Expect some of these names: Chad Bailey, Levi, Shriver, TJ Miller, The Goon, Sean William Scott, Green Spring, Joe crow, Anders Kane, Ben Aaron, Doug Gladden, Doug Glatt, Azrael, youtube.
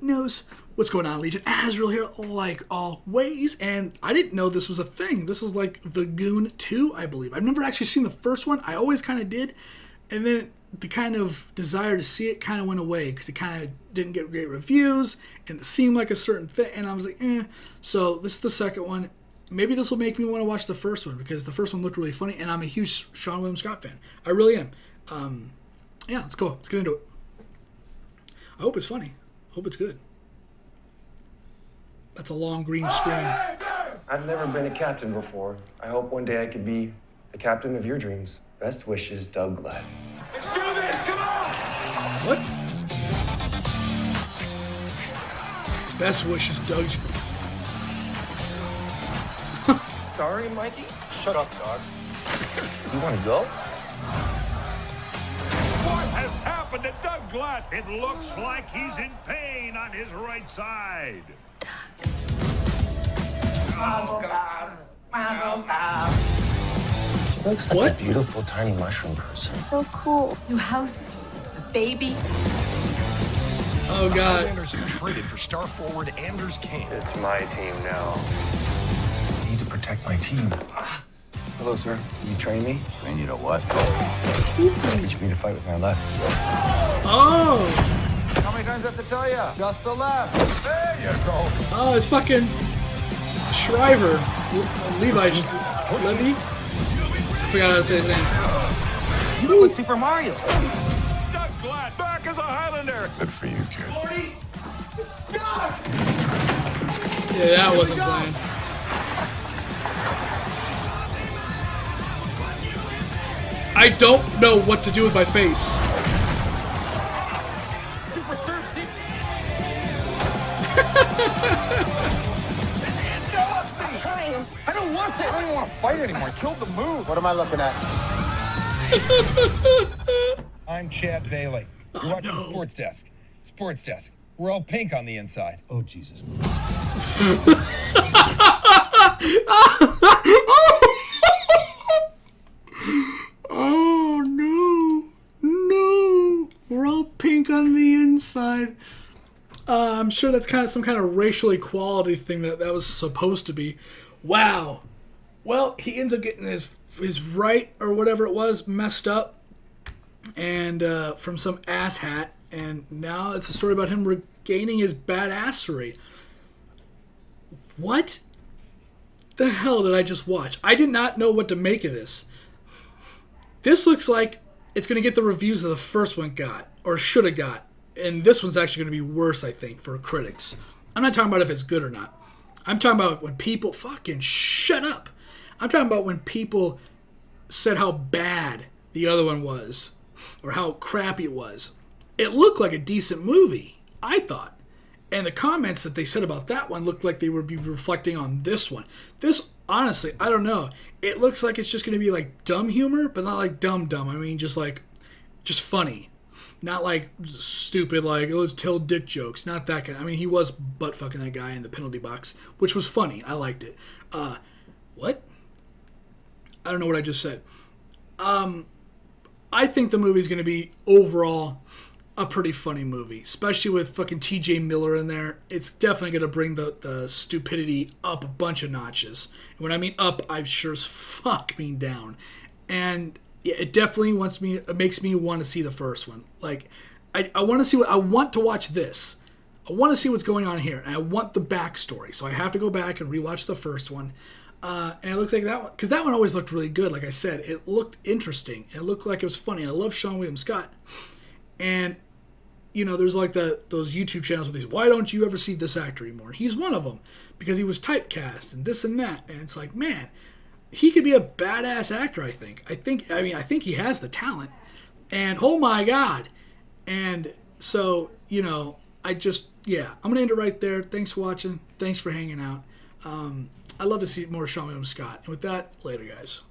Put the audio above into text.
Nose. What's going on, Legion? Azrael here, like always, and I didn't know this was a thing. This is like The Goon 2, I believe. I've never actually seen the first one. I always kind of did, and then the kind of desire to see it kind of went away because it kind of didn't get great reviews, and it seemed like a certain fit, and I was like, eh. So this is the second one. Maybe this will make me want to watch the first one because the first one looked really funny, and I'm a huge Sean William Scott fan. I really am. Yeah, let's go. Let's get into it. I hope it's funny. I hope it's good. That's a long green screen. I've never been a captain before. I hope one day I could be the captain of your dreams. Best wishes, Doug Gladden. Let's do this, come on! What? Best wishes, Doug. Sorry, Mikey. Shut up, Doug. You want to go? What has happened to Doug Glatt? It looks like he's in pain on his right side. She looks like a beautiful tiny mushroom person. So cool. New house, baby. Oh, God. The Highlanders have traded for star forward Anders Kane. It's my team now. I need to protect my team. Hello, sir. Can you train me? Train you to what? Teach me to fight with my left. Oh! How many times I have to tell you? Just the left. There you go. Oh, it's fucking Shriver. Levi just... Levy? I forgot how to say his name. You look like Super Mario. Doug Glatt back as a Highlander. Good for you, kid. 40. It's stuck. Yeah, that wasn't planned. I don't know what to do with my face. I don't want this. I don't even want to fight anymore. I killed the mood. What am I looking at? I'm Chad Bailey. You're watching the Sports Desk. Sports Desk. We're all pink on the inside. Oh, Jesus. Oh, no. No. We're all pink on the inside. I'm sure that's kind of some kind of racial equality thing that was supposed to be. Wow. Well, he ends up getting his right or whatever it was messed up, and from some asshat, and now it's a story about him regaining his badassery. What the hell did I just watch? I did not know what to make of this. This looks like it's going to get the reviews that the first one got, or should have got. And this one's actually going to be worse, I think, for critics. I'm not talking about if it's good or not. I'm talking about when people... Fucking shut up. I'm talking about when people said how bad the other one was or how crappy it was. It looked like a decent movie, I thought. And the comments that they said about that one looked like they would be reflecting on this one. This, honestly, I don't know. It looks like it's just going to be like dumb humor, but not like dumb. I mean, just like... just funny. Not like stupid, like, oh, let's tell dick jokes. Not that kind. I mean, he was butt fucking that guy in the penalty box, which was funny. I liked it. What? I don't know what I just said. I think the movie's going to be overall a pretty funny movie, especially with fucking TJ Miller in there. It's definitely going to bring the stupidity up a bunch of notches. And when I mean up, I sure as fuck mean down. And yeah, it definitely makes me want to see the first one. Like, I want to see what... I want to watch this. I want to see what's going on here. And I want the backstory. So I have to go back and rewatch the first one. And it looks like that one... because that one always looked really good. Like I said, it looked interesting. It looked like it was funny. And I love Sean William Scott. And, you know, there's like those YouTube channels with these, why don't you ever see this actor anymore? And he's one of them. Because he was typecast and this and that. And it's like, man... he could be a badass actor, I think. I think he has the talent. And oh my God. And so, you know, I'm going to end it right there. Thanks for watching. Thanks for hanging out. I'd love to see more Sean William Scott. And with that, later, guys.